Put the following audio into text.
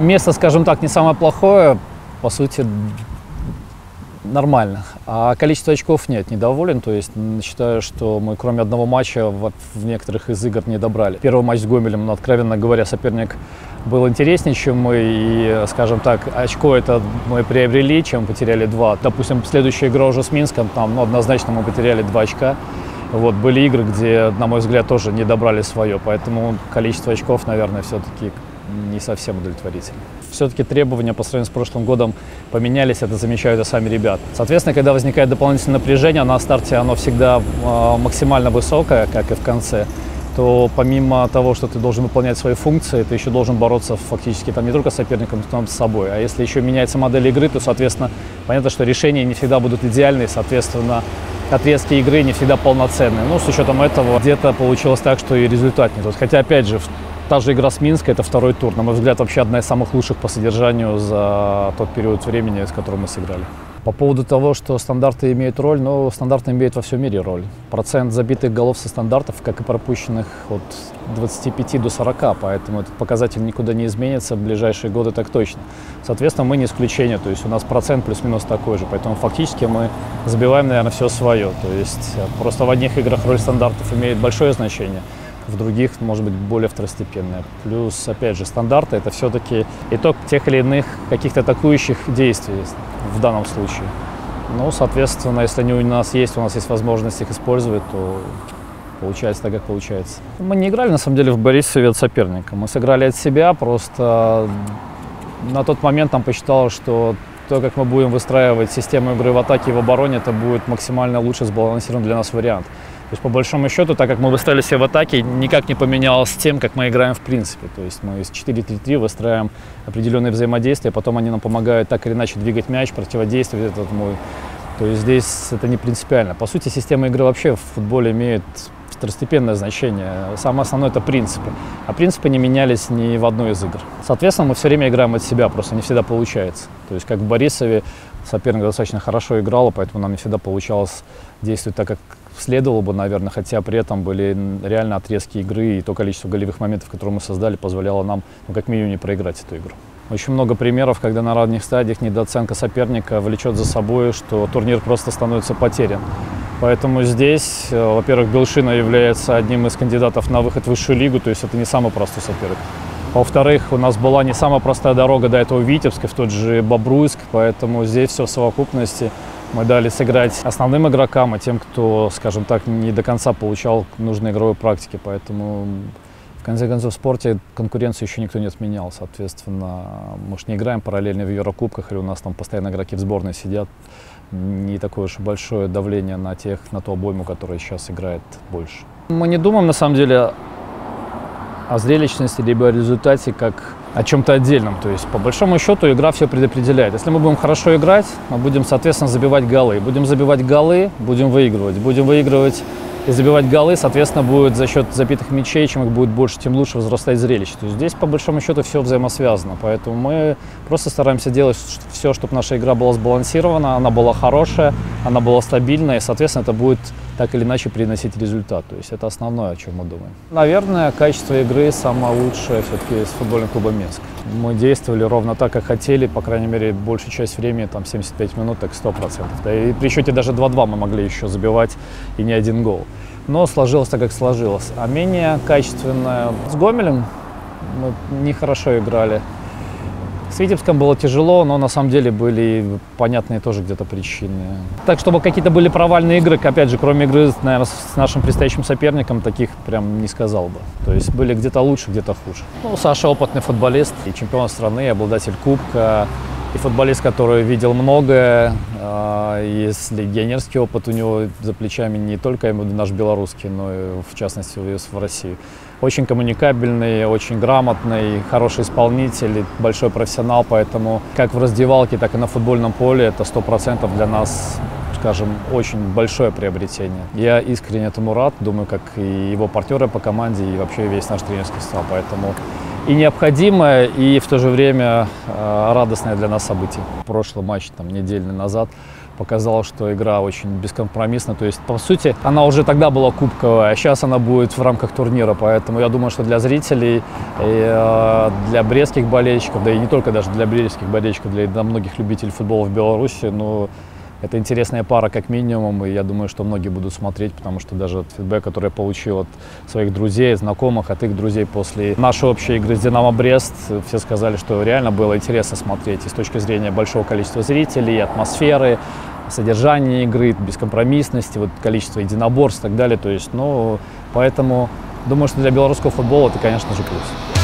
место, скажем так, не самое плохое, по сути, нормально. А количество очков нет, недоволен. То есть считаю, что мы кроме одного матча в некоторых из игр не добрали. Первый матч с Гомелем, ну, откровенно говоря, соперник был интереснее, чем мы. И, скажем так, очко это мы приобрели, чем потеряли два. Допустим, следующая игра уже с Минском, там, ну, однозначно мы потеряли 2 очка. Вот, были игры, где, на мой взгляд, тоже не добрали свое. Поэтому количество очков, наверное, все-таки не совсем удовлетворительно. Все-таки требования по сравнению с прошлым годом поменялись, это замечают и сами ребята. Соответственно, когда возникает дополнительное напряжение, на старте оно всегда максимально высокое, как и в конце, то помимо того, что ты должен выполнять свои функции, ты еще должен бороться фактически там не только с соперником, но и с собой. А если еще меняется модель игры, то, соответственно, понятно, что решения не всегда будут идеальны, соответственно, отрезки игры не всегда полноценные. Ну, с учетом этого, где-то получилось так, что и результат не тот. Хотя, опять же, та же игра с Минска – это второй тур. На мой взгляд, вообще одна из самых лучших по содержанию за тот период времени, с которым мы сыграли. По поводу того, что стандарты имеют роль, но стандарты имеют во всем мире роль. Процент забитых голов со стандартов, как и пропущенных, от 25 до 40, поэтому этот показатель никуда не изменится, в ближайшие годы так точно. Соответственно, мы не исключение, то есть у нас процент плюс-минус такой же, поэтому фактически мы забиваем, наверное, все свое. То есть просто в одних играх роль стандартов имеет большое значение, в других, может быть, более второстепенная. Плюс, опять же, стандарты – это все-таки итог тех или иных каких-то атакующих действий в данном случае. Ну, соответственно, если они у нас есть возможность их использовать, то получается так, как получается. Мы не играли, на самом деле, в Борисове от соперника. Мы сыграли от себя, просто на тот момент там посчиталось, что то, как мы будем выстраивать систему игры в атаке и в обороне, это будет максимально лучше сбалансирован для нас вариант. То есть, по большому счету, так как мы выстраивали себя в атаке, никак не поменялось тем, как мы играем в принципе. То есть мы из 4-3-3 выстраиваем определенные взаимодействия, потом они нам помогают так или иначе двигать мяч, противодействовать этому. То есть здесь это не принципиально. По сути, система игры вообще в футболе имеет второстепенное значение. Самое основное – это принципы. А принципы не менялись ни в одной из игр. Соответственно, мы все время играем от себя, просто не всегда получается. То есть, как в Борисове, соперник достаточно хорошо играл, поэтому нам не всегда получалось действовать так, как следовало бы, наверное, хотя при этом были реально отрезки игры, и то количество голевых моментов, которые мы создали, позволяло нам, ну, как минимум, не проиграть эту игру. Очень много примеров, когда на ранних стадиях недооценка соперника влечет за собой, что турнир просто становится потерян. Поэтому здесь, во-первых, Белшина является одним из кандидатов на выход в высшую лигу, то есть это не самый простой соперник. Во-вторых, у нас была не самая простая дорога до этого Витебска, в тот же Бобруйск, поэтому здесь все в совокупности. Мы дали сыграть основным игрокам, а тем, кто, скажем так, не до конца получал нужной игровой практики. Поэтому, в конце концов, в спорте конкуренцию еще никто не отменял. Соответственно, мы же не играем параллельно в Еврокубках, или у нас там постоянно игроки в сборной сидят. Не такое уж большое давление на тех, на ту обойму, которая сейчас играет больше. Мы не думаем, на самом деле, о зрелищности либо о результате как о чем-то отдельном. То есть, по большому счету, игра все предопределяет. Если мы будем хорошо играть, мы будем, соответственно, забивать голы. Будем забивать голы, будем выигрывать. Будем выигрывать и забивать голы, соответственно, будет за счет забитых мячей. Чем их будет больше, тем лучше возрастать зрелище. То есть здесь, по большому счету, все взаимосвязано. Поэтому мы просто стараемся делать все, чтобы наша игра была сбалансирована, она была хорошая, она была стабильная, и, соответственно, это будет так или иначе приносить результат. То есть это основное, о чем мы думаем. Наверное, качество игры самое лучшее все-таки с футбольным клубом Минск. Мы действовали ровно так, как хотели, по крайней мере, большую часть времени, там 75 минут, так 100%. Да, и при счете даже 2-2 мы могли еще забивать и не один гол. Но сложилось так, как сложилось. А менее качественное с Гомелем мы нехорошо играли. С Витебском было тяжело, но на самом деле были понятные тоже где-то причины. Так, чтобы какие-то были провальные игры, опять же, кроме игры, наверное, с нашим предстоящим соперником, таких прям не сказал бы. То есть были где-то лучше, где-то хуже. Ну, Саша опытный футболист, и чемпион страны, и обладатель кубка, и футболист, который видел многое, и легионерский опыт у него за плечами не только, я имею в виду, наш белорусский, но и, в частности, вывез в Россию. Очень коммуникабельный, очень грамотный, хороший исполнитель, большой профессионал, поэтому как в раздевалке, так и на футбольном поле это 100% для нас, скажем, очень большое приобретение. Я искренне этому рад, думаю, как и его партнеры по команде, и вообще весь наш тренерский стал, поэтому и необходимое, и в то же время радостное для нас событие. Прошлый матч, там, недельный назад, показал, что игра очень бескомпромиссна. То есть, по сути, она уже тогда была кубковая, а сейчас она будет в рамках турнира. Поэтому я думаю, что для зрителей, и для брестских болельщиков, да и не только даже для брестских болельщиков, для многих любителей футбола в Беларуси, ну, это интересная пара как минимум, и я думаю, что многие будут смотреть, потому что даже фидбэк, который я получил от своих друзей, знакомых, от их друзей после нашей общей игры с «Динамо Брест», все сказали, что реально было интересно смотреть и с точки зрения большого количества зрителей, атмосферы, содержания игры, бескомпромиссности, вот количество единоборств и так далее. То есть, ну, поэтому думаю, что для белорусского футбола это, конечно же, плюс.